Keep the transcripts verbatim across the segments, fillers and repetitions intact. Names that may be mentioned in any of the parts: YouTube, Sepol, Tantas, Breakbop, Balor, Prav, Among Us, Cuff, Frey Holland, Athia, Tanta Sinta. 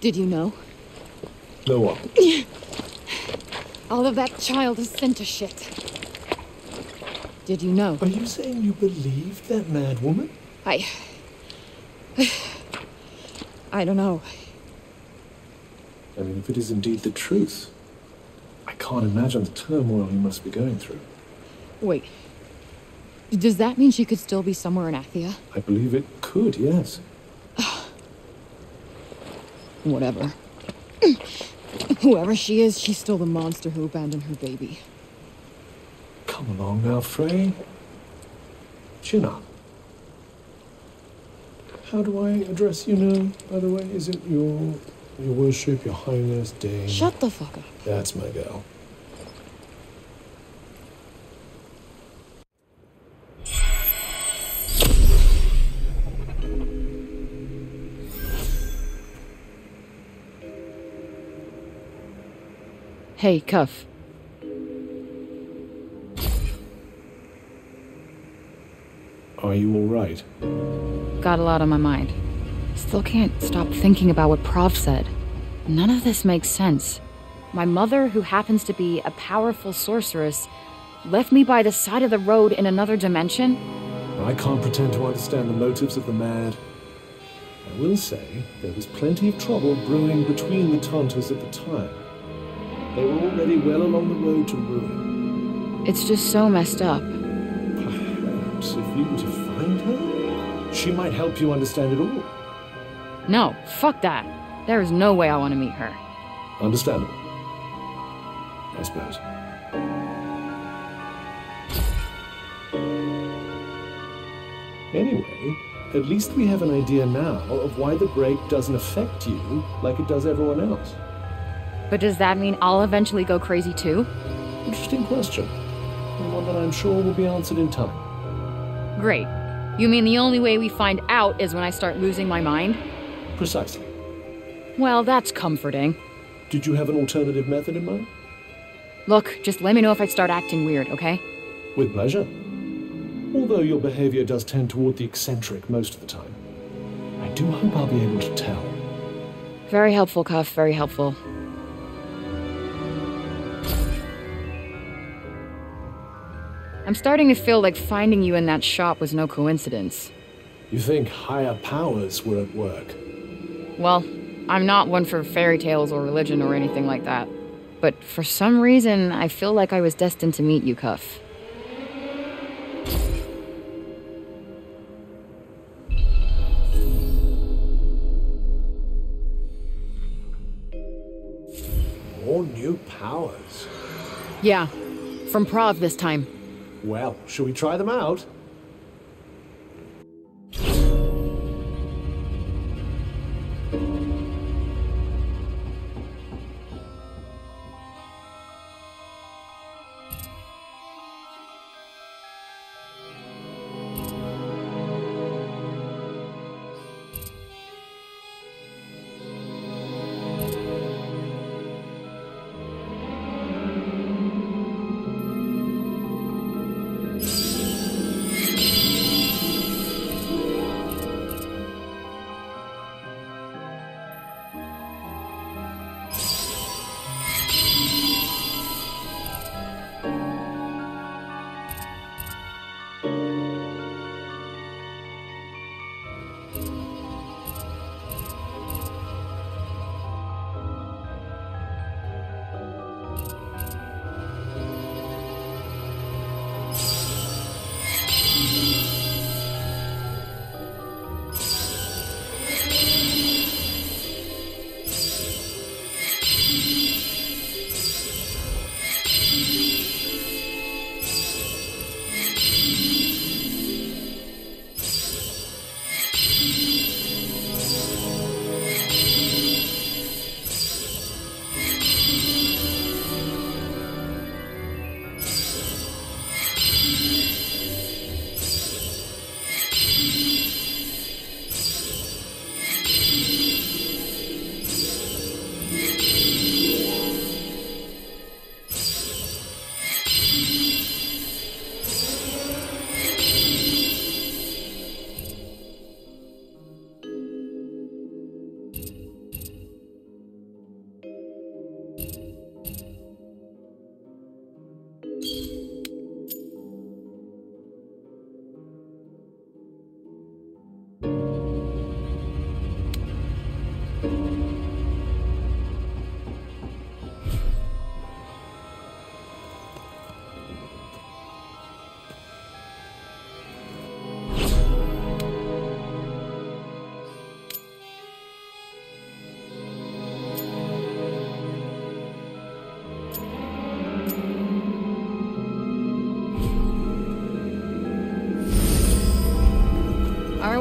Did you know? No one. All of that child is sent to shit. Did you know? Are you saying you believed that mad woman? I... I don't know. I mean, if it is indeed the truth, I can't imagine the turmoil you must be going through. Wait. Does that mean she could still be somewhere in Athia? I believe it could, yes. Whatever. Whoever she is, she's still the monster who abandoned her baby. Come along now, Frey. Chin up. How do I address you now, by the way? Is it your... your worship, your highness, dame? Shut the fuck up. That's my girl. Hey, Cuff. Are you all right? Got a lot on my mind. Still can't stop thinking about what Prav said. None of this makes sense. My mother, who happens to be a powerful sorceress, left me by the side of the road in another dimension? I can't pretend to understand the motives of the mad. I will say there was plenty of trouble brewing between the Tantas at the time. They were already well along the road to ruin. It's just so messed up. Perhaps if you were to find her, she might help you understand it all. No, fuck that. There is no way I want to meet her. Understandable, I suppose. Anyway, at least we have an idea now of why the break doesn't affect you like it does everyone else. But does that mean I'll eventually go crazy too? Interesting question. And one that I'm sure will be answered in time. Great. You mean the only way we find out is when I start losing my mind? Precisely. Well, that's comforting. Did you have an alternative method in mind? Look, just let me know if I start acting weird, okay? With pleasure. Although your behavior does tend toward the eccentric most of the time. I do hope I'll be able to tell. Very helpful, Cuff. Very helpful. I'm starting to feel like finding you in that shop was no coincidence. You think higher powers were at work? Well, I'm not one for fairy tales or religion or anything like that. But for some reason, I feel like I was destined to meet you, Cuff. More new powers? Yeah, from Prav this time. Well, should we try them out?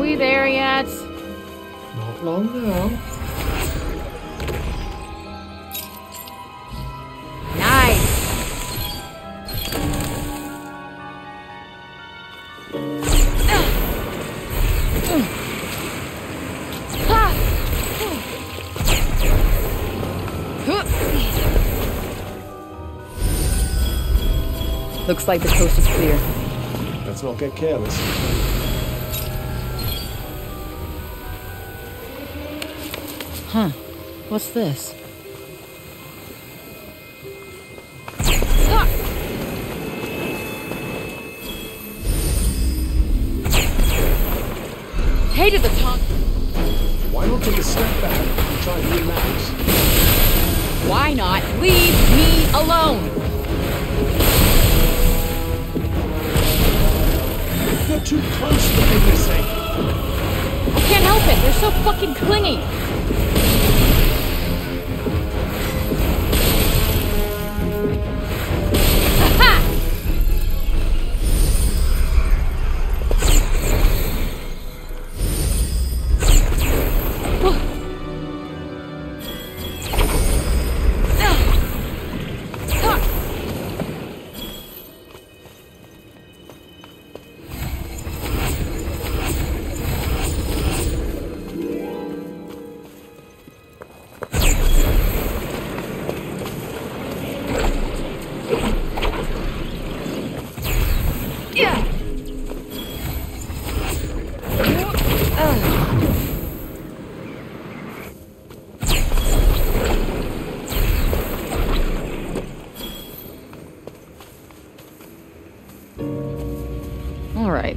we there yet? Not long now. Looks like the coast is clear. Let's not get careless. Huh. What's this? Hated the tongue. Why not take a step back and try to relax? Why not? Leave me alone! They're too close for goodness sake. I can't help it. They're so fucking clingy.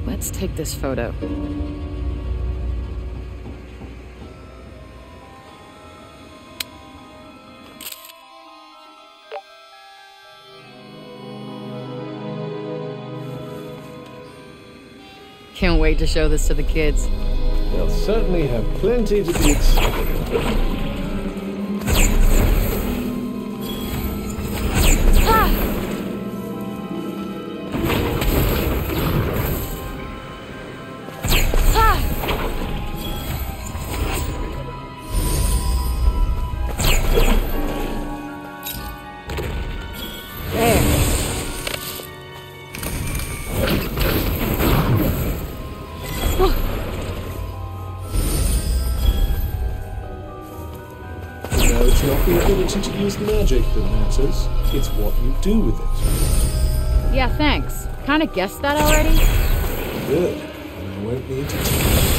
Let's take this photo. Can't wait to show this to the kids. They'll certainly have plenty to be excited about. To use magic that matters. It's what you do with it. Yeah, thanks. Kinda guessed that already. Good. And I won't need to tell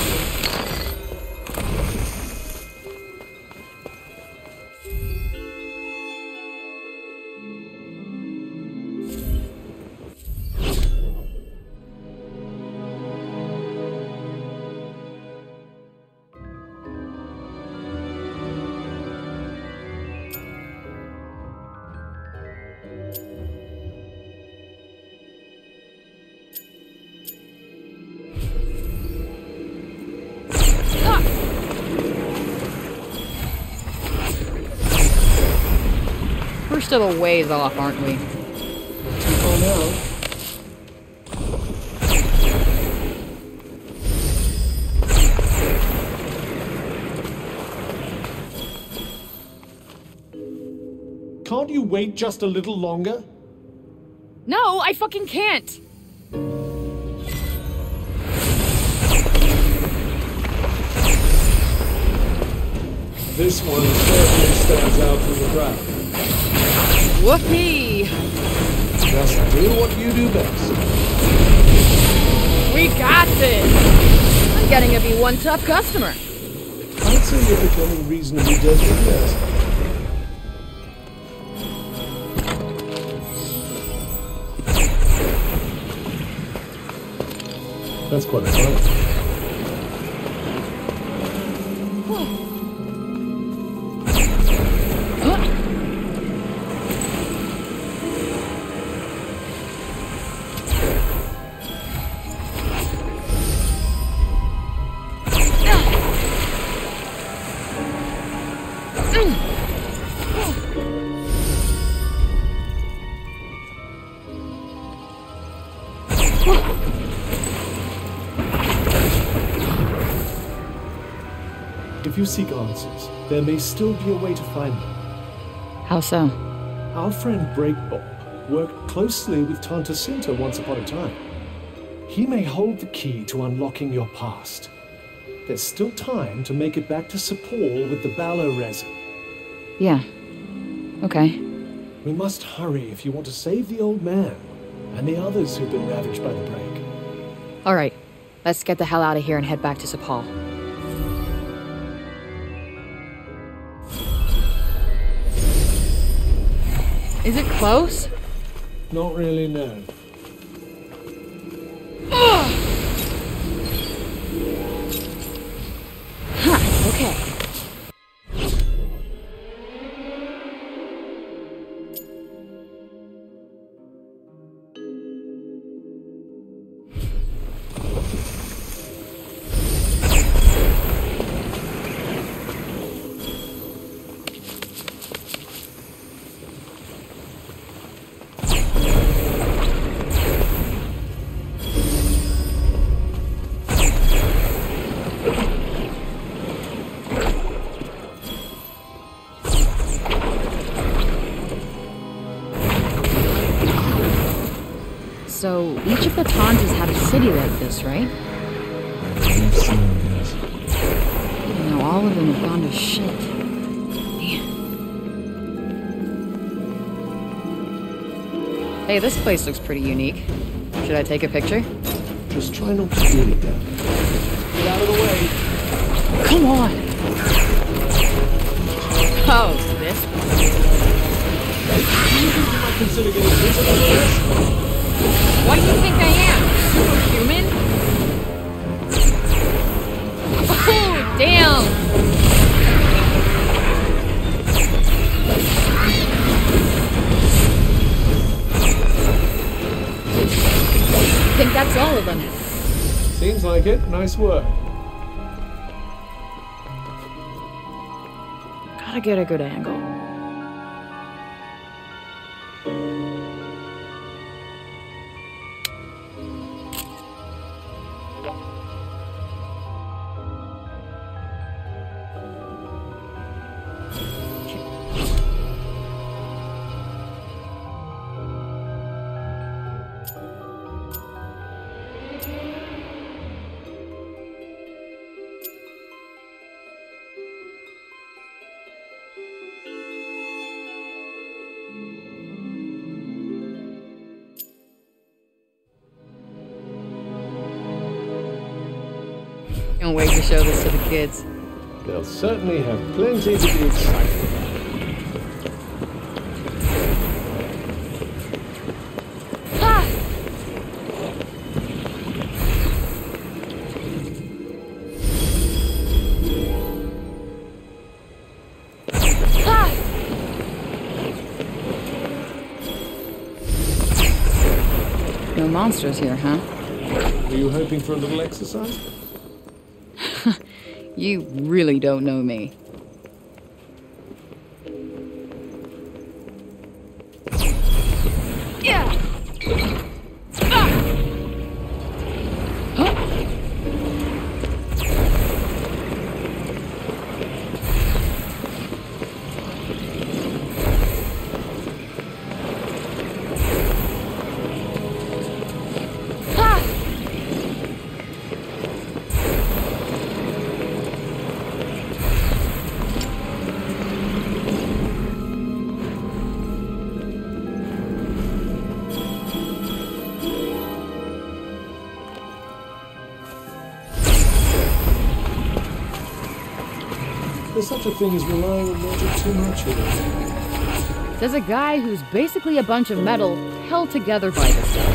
We're still a ways off, aren't we? Oh, no. Can't you wait just a little longer? No, I fucking can't! This one certainly stands out from the crowd. Whoopee! Just do what you do best. We got this! I'm getting to be one tough customer. I'd say you're becoming reasonably desperate. That's quite a fight. If you seek answers, there may still be a way to find them. How so? Our friend Breakbop worked closely with Tanta Sinta once upon a time. He may hold the key to unlocking your past. There's still time to make it back to Sepol with the Balor resin. Yeah. Okay. We must hurry if you want to save the old man and the others who've been ravaged by the plague. All right. Let's get the hell out of here and head back to Sepol. Is it close? Not really, no. Huh, okay. So, each of the Tantas had a city like this, right? I've seen this. You know, all of them have gone to shit. Man. Hey, this place looks pretty unique. Should I take a picture? Just try not to do it. Get out of the way. Come on! Oh, this one. Consider getting this one. Why do you think I am? Superhuman? Oh, damn! I think that's all of them. Seems like it. Nice work. Gotta get a good angle. I can't wait to show this to the kids. They'll certainly have plenty to be excited about. No monsters here, huh? Were you hoping for a little exercise? You really don't know me. Yeah. Ah. Huh? There's such a thing as relying on magic too much. There's a guy who's basically a bunch of metal held together by this stuff.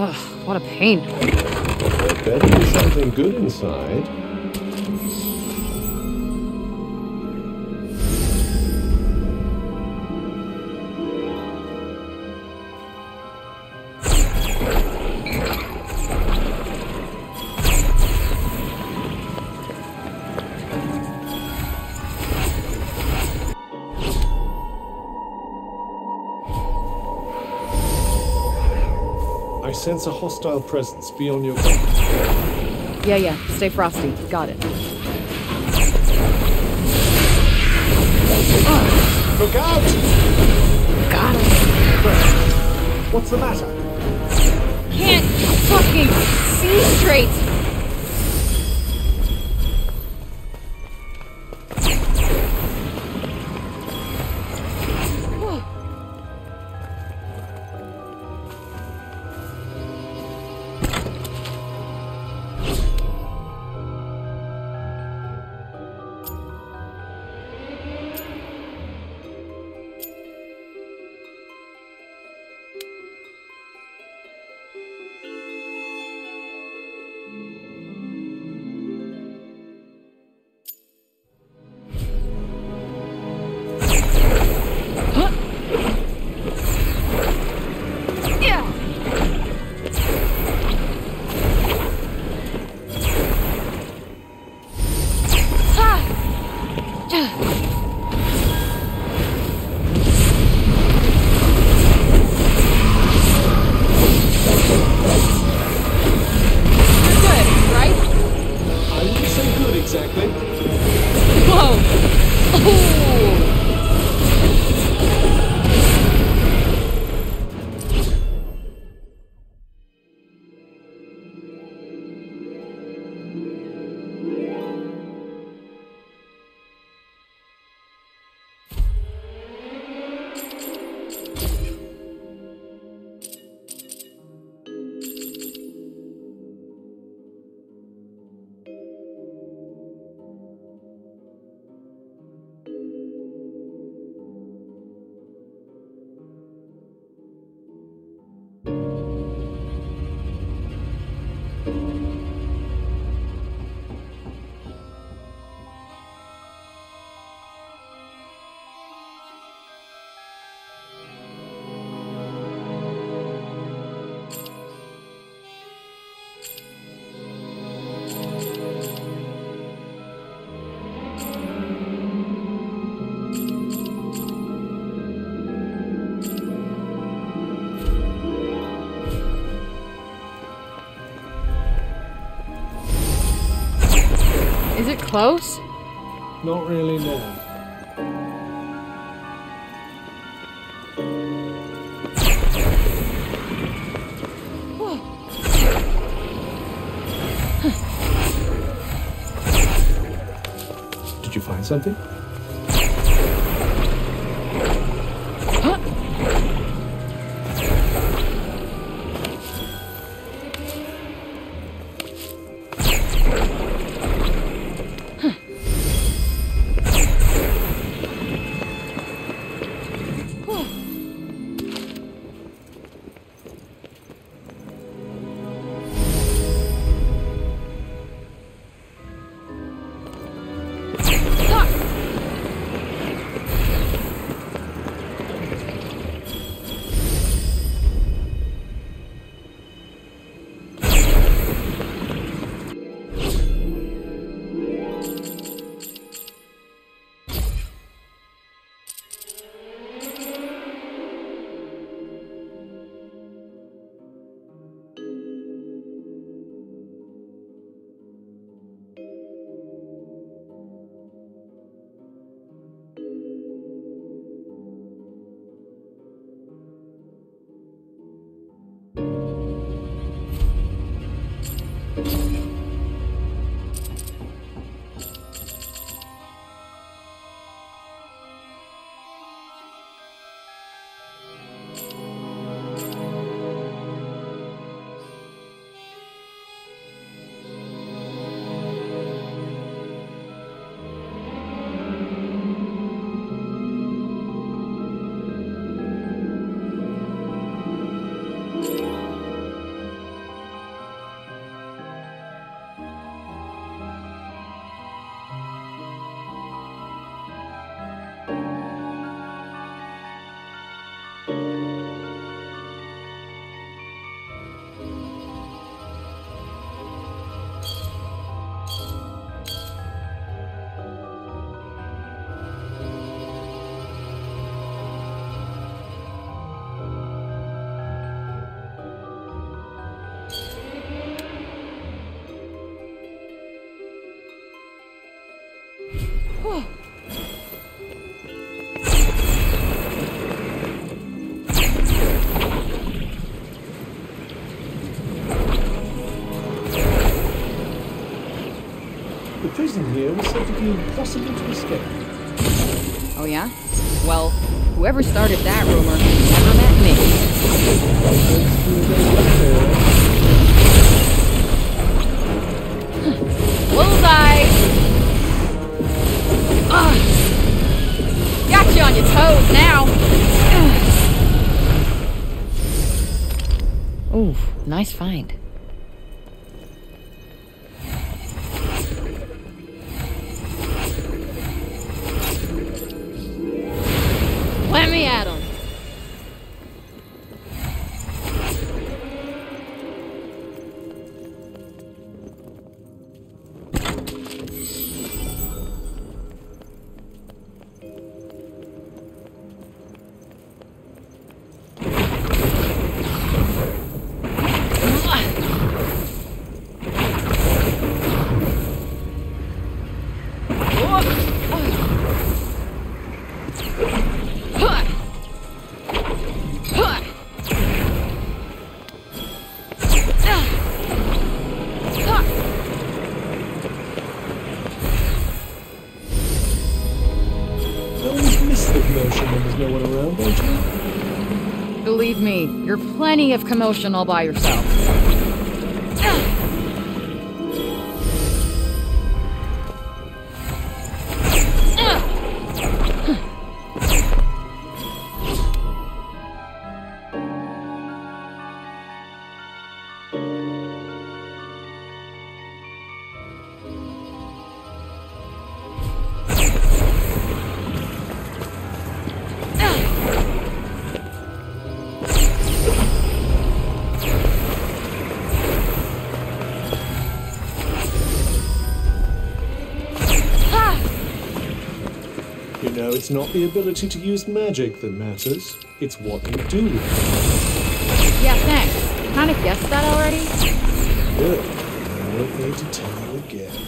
Ugh, what a pain. There better be something good inside. Sense a hostile presence. Be on your guard. Yeah, yeah. Stay frosty. Got it. Ah! Look out! Got it. What's the matter? Can't fucking see straight. Close? Not really, no. Did you find something? prison here was said to be impossible to escape. Oh yeah? Well, whoever started that rumor never met me. Bullseye! Ugh. Got you on your toes now! Ooh, nice find. Let me at him. Believe me, you're plenty of commotion all by yourself. It's not the ability to use magic that matters, it's what you do with it. Yeah, thanks. You kinda guessed that already? Good. I won't need to tell you again.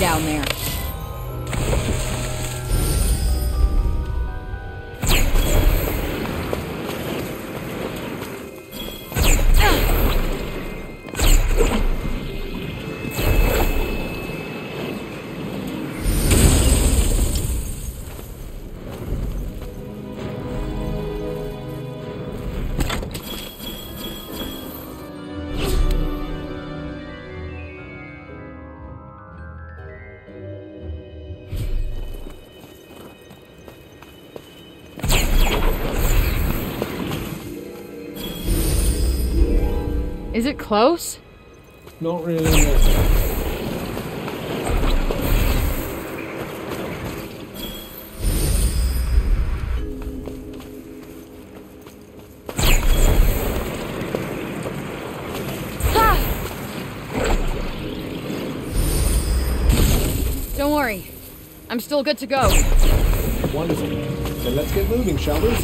Down there. Is it close? Not really. Don't worry. I'm still good to go. Wonderful. Then let's get moving, shall we?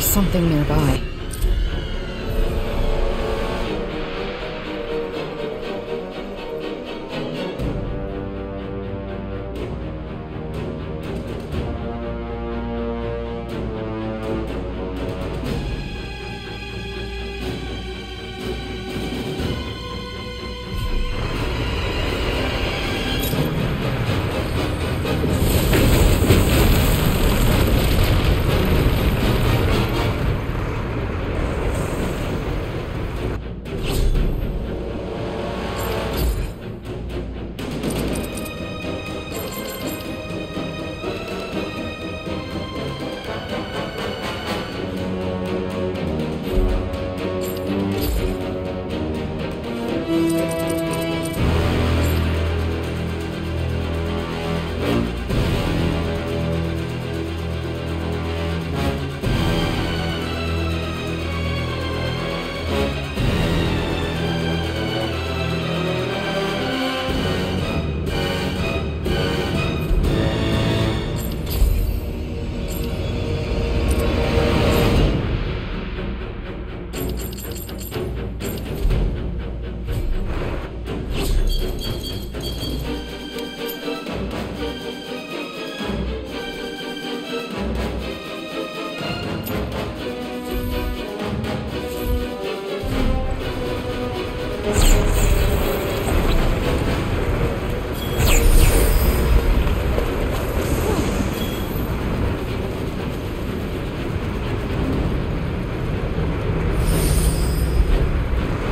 Something nearby.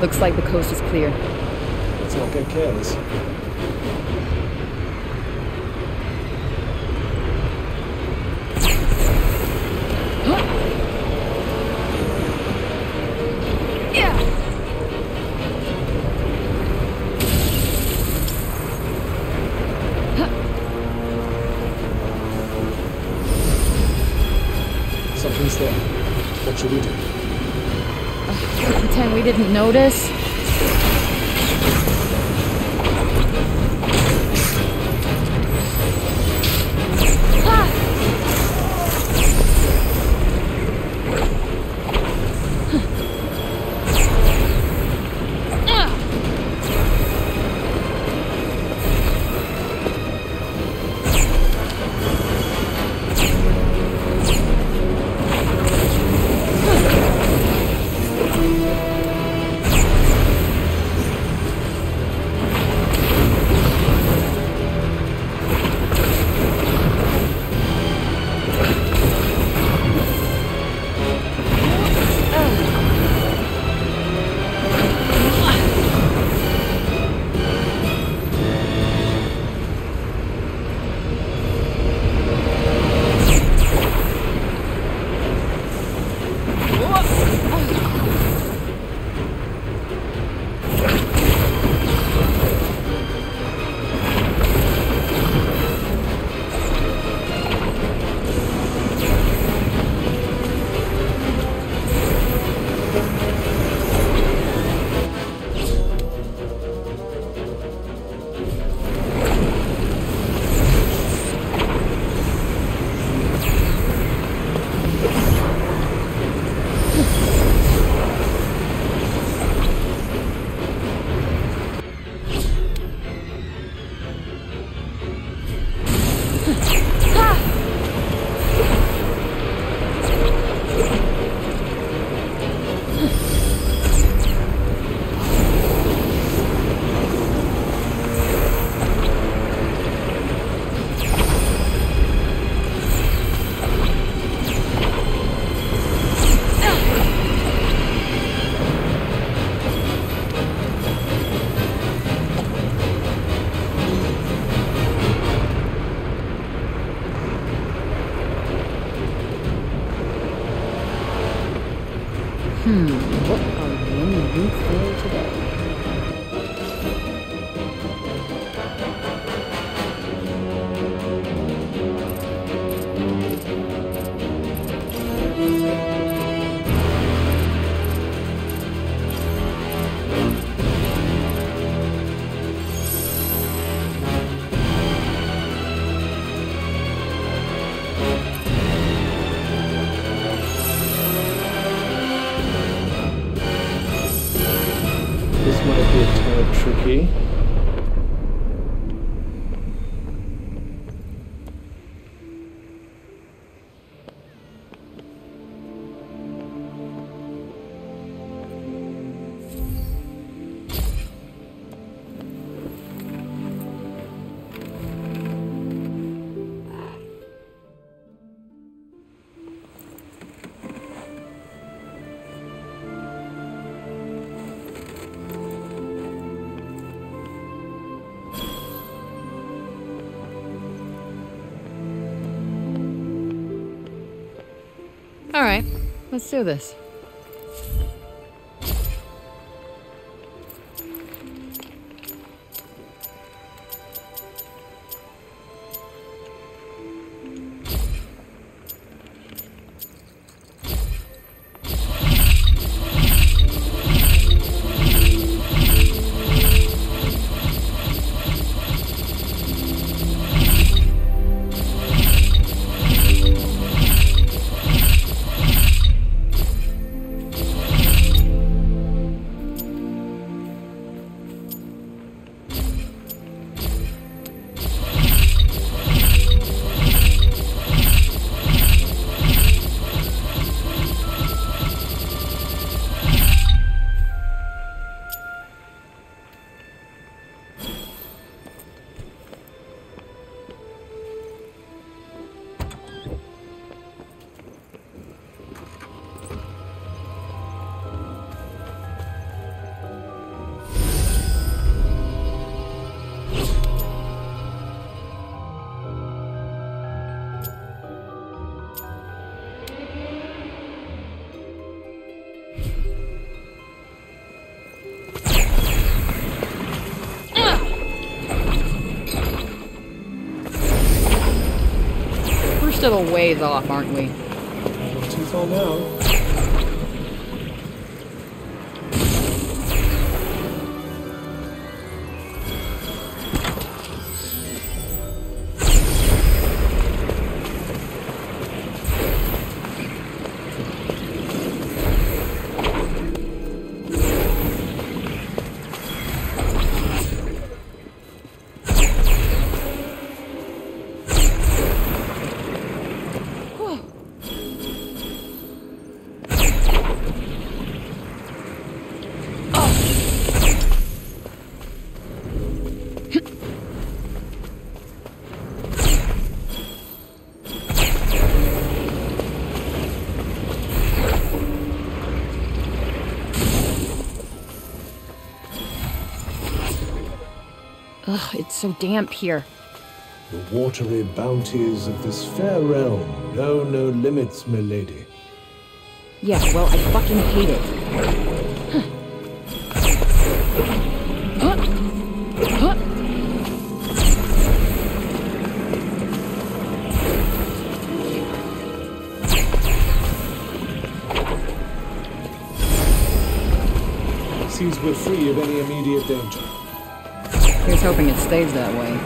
Looks like the coast is clear. Let's not get careless. Huh? Yeah. He's there. What should we do? Oh, pretend we didn't notice. All right, let's do this. Still a ways off, aren't we? until now. Ugh, it's so damp here. The watery bounties of this fair realm know no limits, milady. Yeah, well, I fucking hate it. Huh. Huh. Huh. Seems we're free of any immediate danger. Here's hoping it stays that way.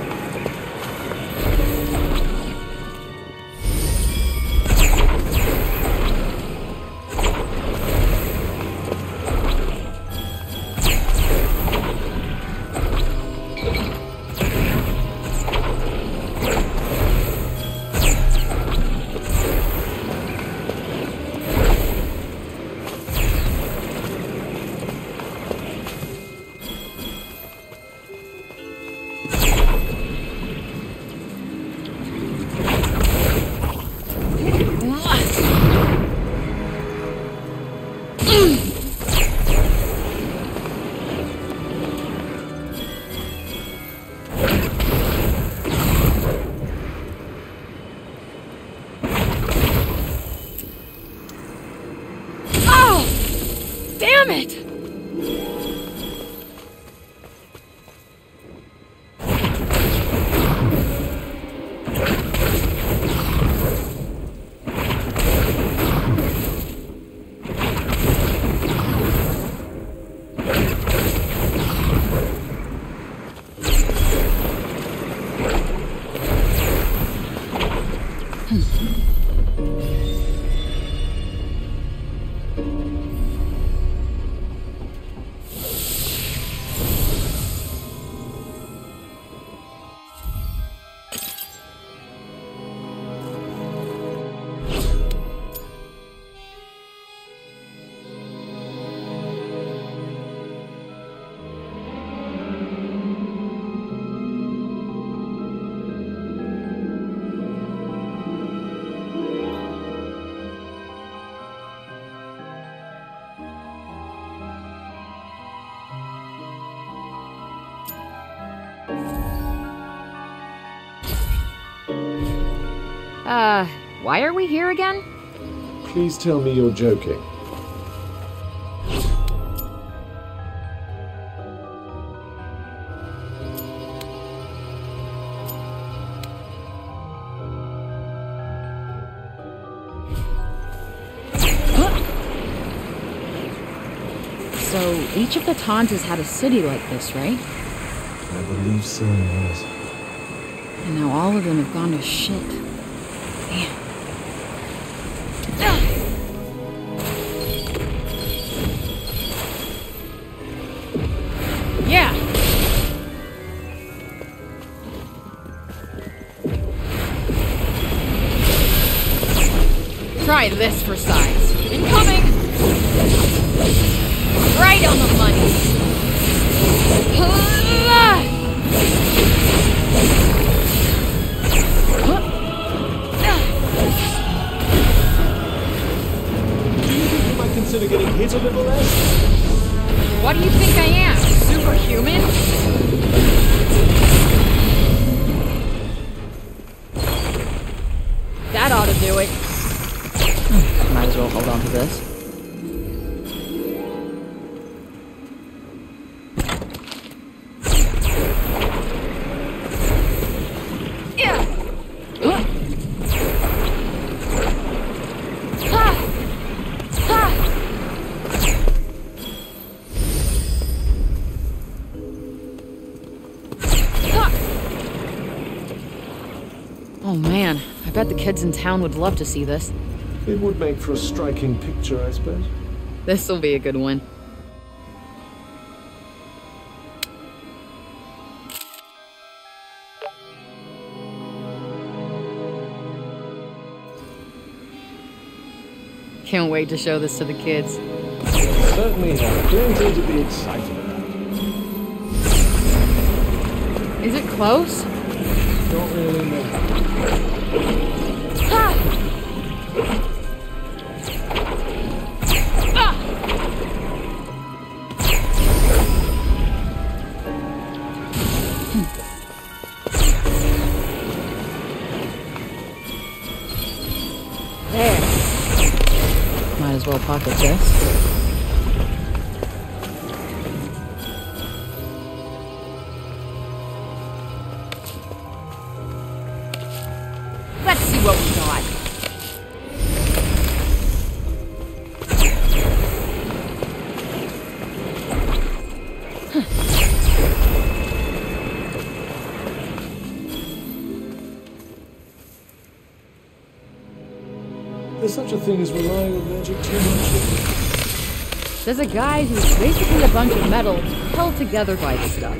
Uh, why are we here again? Please tell me you're joking. So, each of the Tantas had a city like this, right? I believe so, yes. And now all of them have gone to shit. This for size. Incoming! Right on the money! Do you think you might consider getting hit a little less? What do you think I am? Superhuman? That ought to do it. Might as well hold on to this. Yeah. Huh. Ah. Oh man, I bet the kids in town would love to see this. It would make for a striking picture, I suppose. This'll be a good one. Can't wait to show this to the kids. Certainly have plenty to be excited about. Is it close? Don't really know. Ah! Well, pocket this. Let's see what we got. There's such a thing as relying on magic too much. There's a guy who's basically a bunch of metal held together by this stuff.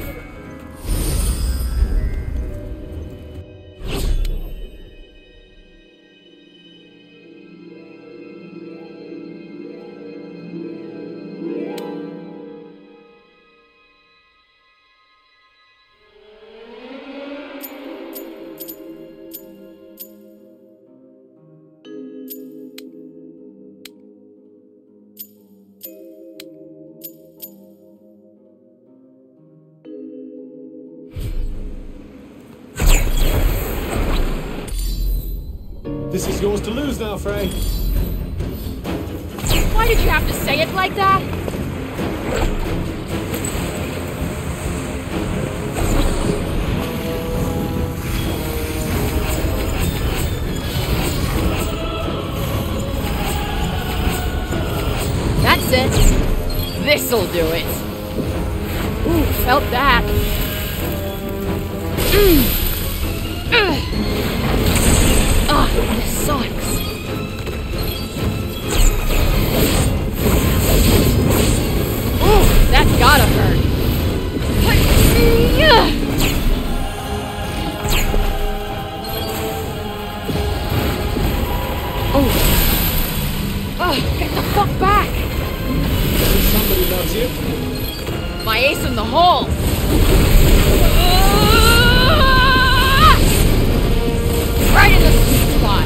This is yours to lose now, Frey. Why did you have to say it like that? That's it. This'll do it. Ooh, felt that. Mm. Ah, this sucks. Ooh, that gotta hurt. Oh. Oh, get the fuck back. Somebody loves you. My ace in the hole. Ah! Right in the... You're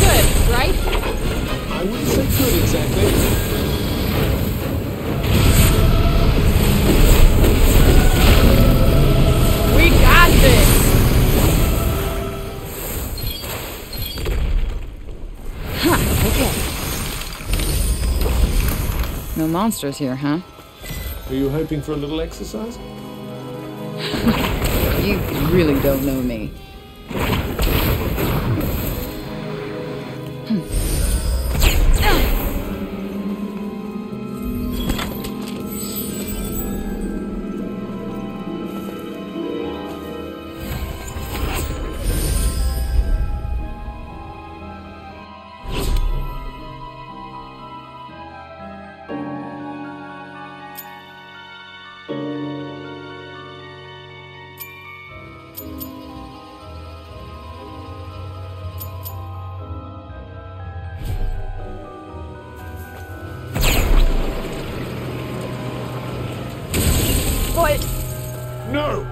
good, right? I wouldn't say good exactly. We got this! Huh, okay. No monsters here, huh? Are you hoping for a little exercise? You really don't know me. No!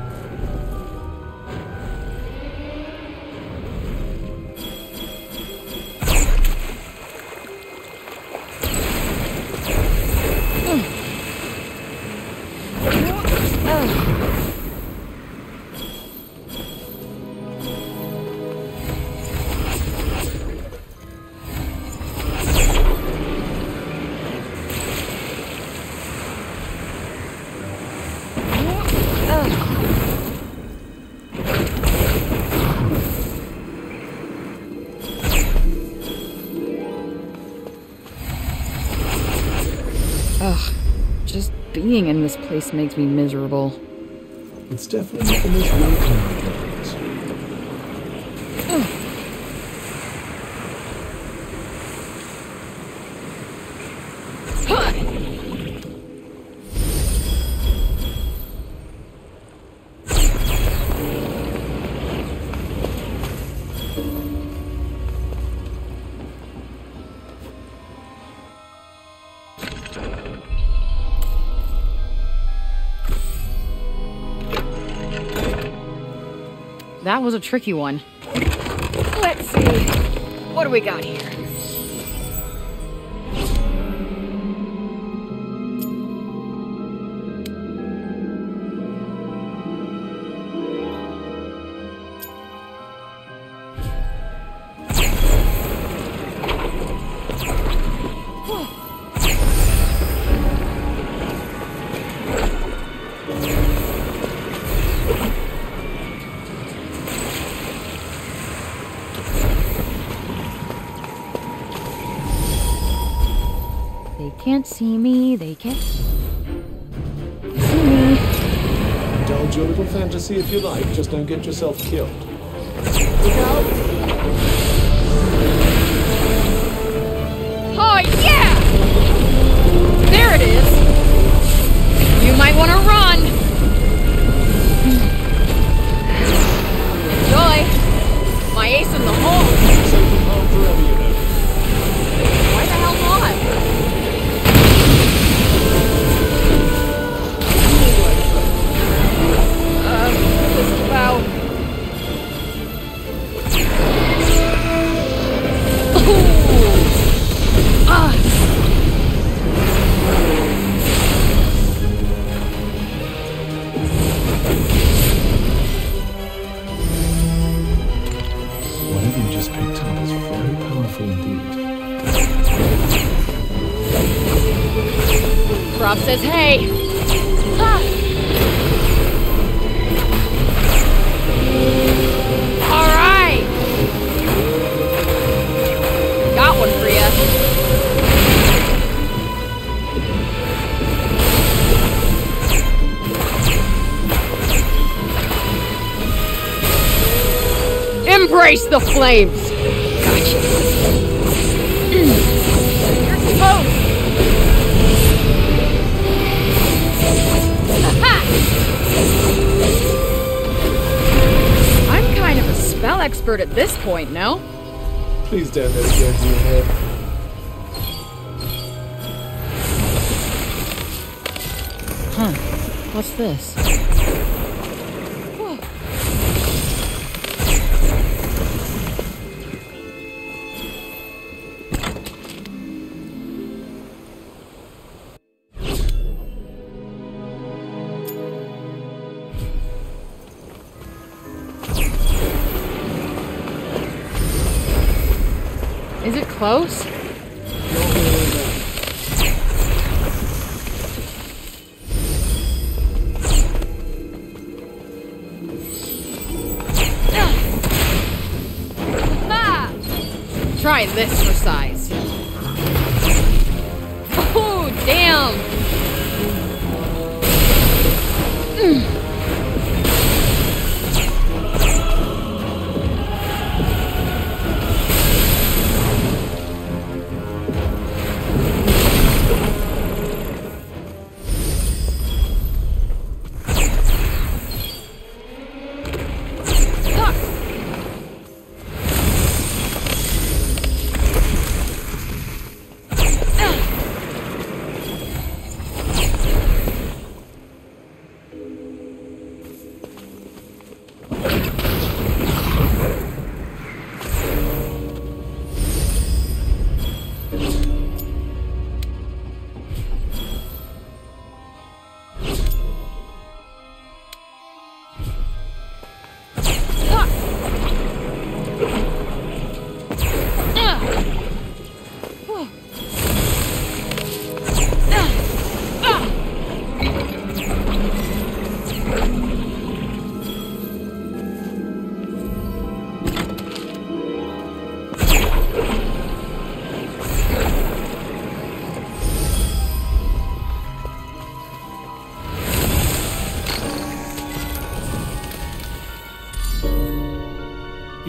Ugh, just being in this place makes me miserable. It's definitely not the most welcoming place. That was a tricky one. Let's see. What do we got here? Can't see me, they can't see me. Indulge your little fantasy if you like, just don't get yourself killed. Look out! Oh yeah! There it is! You might want to run! Enjoy! My ace in the hole! It's open home forever, you know. Why the hell not? Wow. Oh. Ah. What have you just picked up is very powerful indeed. Prav says, hey. Ah. Embrace the flames! Gotcha. You're close! I'm kind of a spell expert at this point, no? Please don't let it go to your head. Huh. What's this? Is it close? Try this for size. Oh, damn!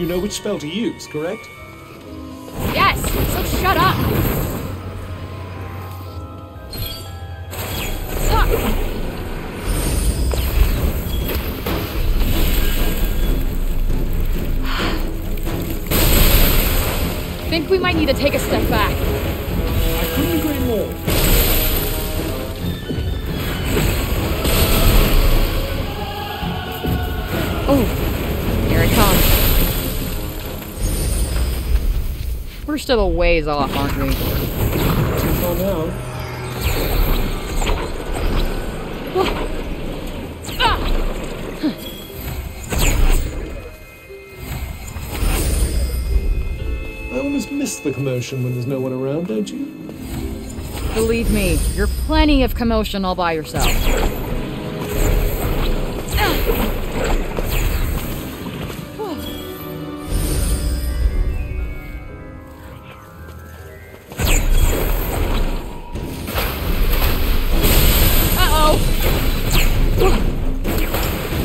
You know which spell to use, correct? Yes, so shut up! Suck! I think we might need to take a step back. I couldn't agree more. Oh, here it comes. We're still a ways off, aren't we? Until now. Whoa. Ah! Huh. You almost miss the commotion when there's no one around, don't you? Believe me, you're plenty of commotion all by yourself. Uh-oh!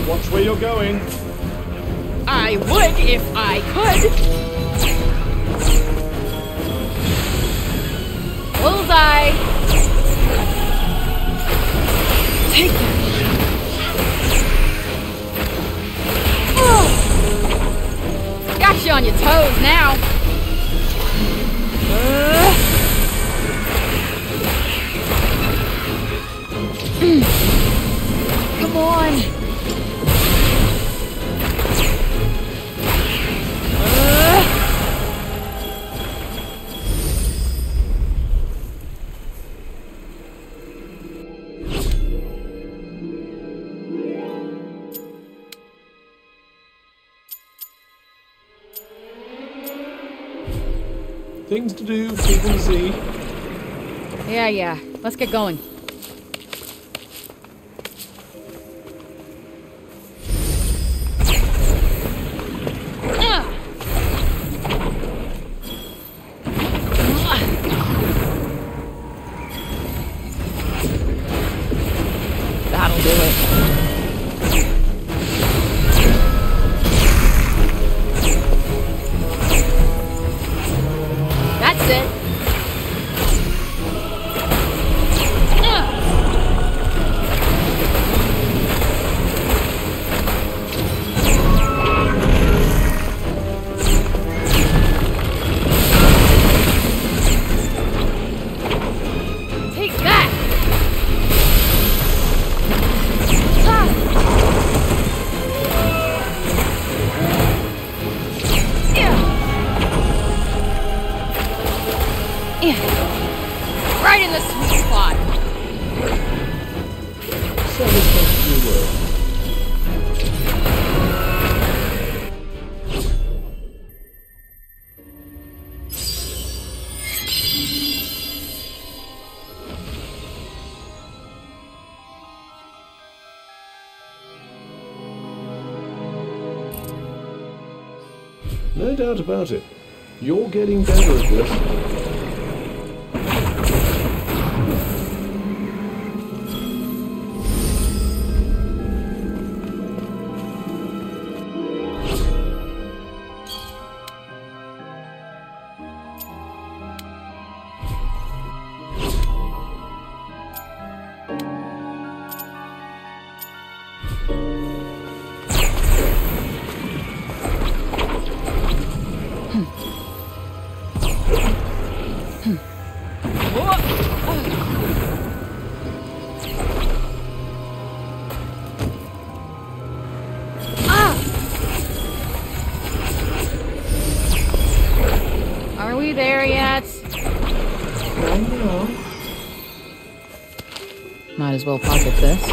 Watch where you're going. I would if I could! Bullseye! Take that! Oh. Got you on your toes now! Uh. Come on! Uh. Things to do, people to see. Yeah, yeah. Let's get going. That'll do it. No doubt about it. You're getting better at this. Might as well pocket this.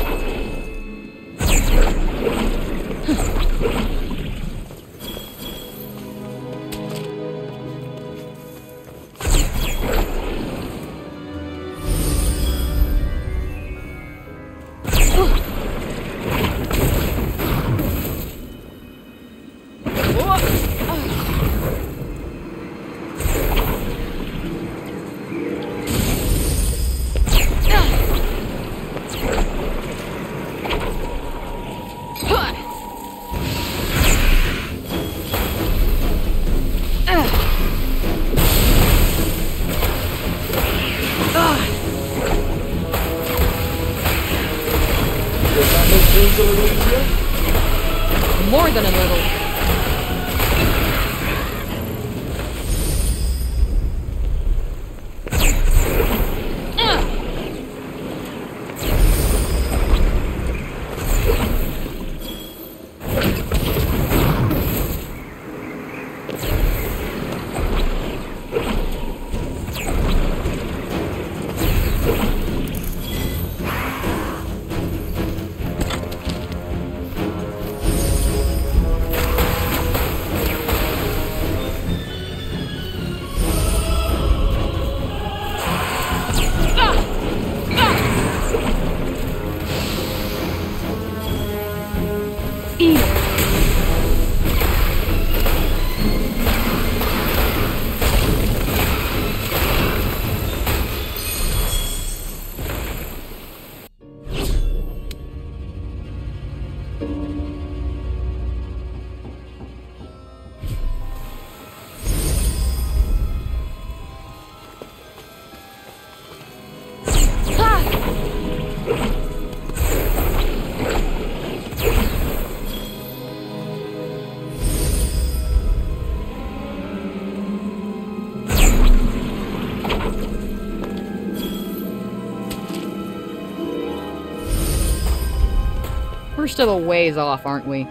We're still a ways off, aren't we?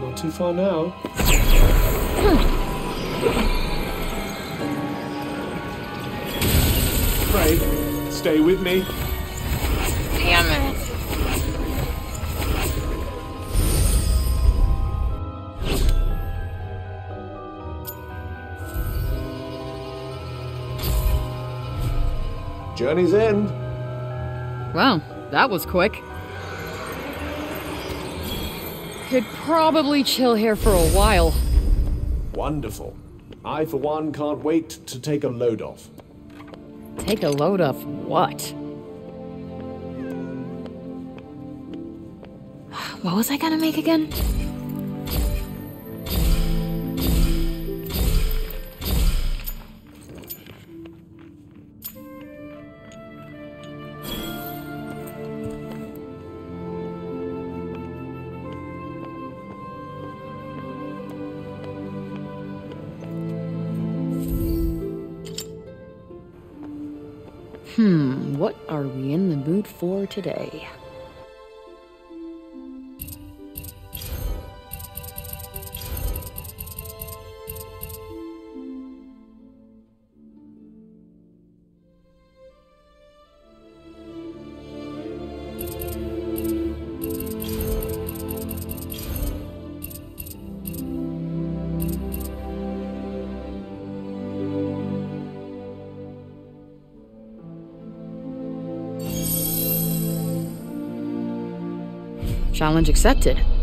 Not too far now. Frey, stay with me. Damn it. Journey's end. Well, that was quick. Could probably chill here for a while. Wonderful. I, for one, can't wait to take a load off. Take a load off what? What was I gonna make again? Hmm, what are we in the mood for today? Challenge accepted.